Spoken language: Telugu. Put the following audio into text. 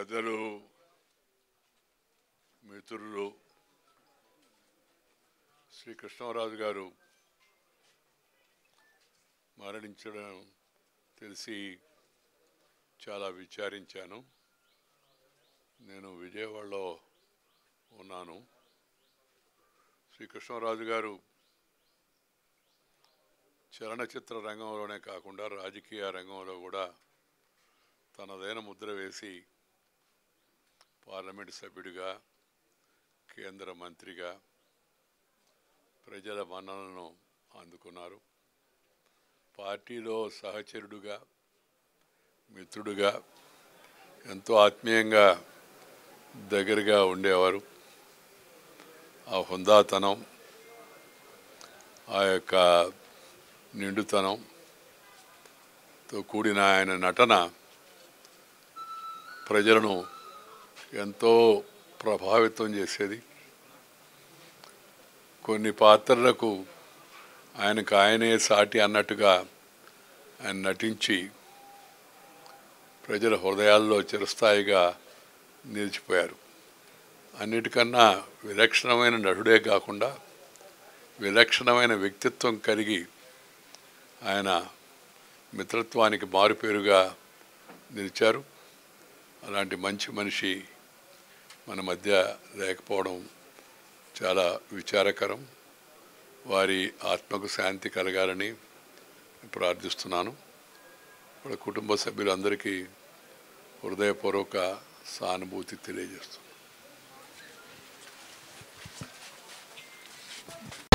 పెద్దలు మిత్రులు శ్రీ కృష్ణంరాజు గారు మరణించడం తెలిసి చాలా విచారించాను. నేను విజయవాడలో ఉన్నాను. శ్రీ కృష్ణంరాజు గారు చలనచిత్ర రంగంలోనే కాకుండా రాజకీయ రంగంలో కూడా తనదైన ముద్ర వేసి పార్లమెంటు సభ్యుడిగా, కేంద్ర మంత్రిగా ప్రజల మన్ననలను అందుకున్నారు. పార్టీలో సహచరుడుగా, మిత్రుడుగా ఎంతో ఆత్మీయంగా దగ్గరగా ఉండేవారు. ఆ హుందాతనం, ఆ యొక్క నిండుతనంతో కూడిన ఆయన నటన ప్రజలను ఎంతో ప్రభావితం చేసేది. కొన్ని పాత్రలకు ఆయనకు ఆయనే సాటి అన్నట్టుగా ఆయన నటించి ప్రజల హృదయాల్లో చిరస్థాయిగా నిలిచిపోయారు. అన్నిటికన్నా విలక్షణమైన నటుడే కాకుండా విలక్షణమైన వ్యక్తిత్వం కలిగి ఆయన మిత్రత్వానికి మారుపేరుగా నిలిచారు. అలాంటి మంచి మనిషి మన మధ్య లేకపోవడం చాలా విచారకరం. వారి ఆత్మకు శాంతి కలగాలని ప్రార్థిస్తున్నాను. వాళ్ళ కుటుంబ సభ్యులందరికీ హృదయపూర్వక సానుభూతి తెలియజేస్తున్నాను.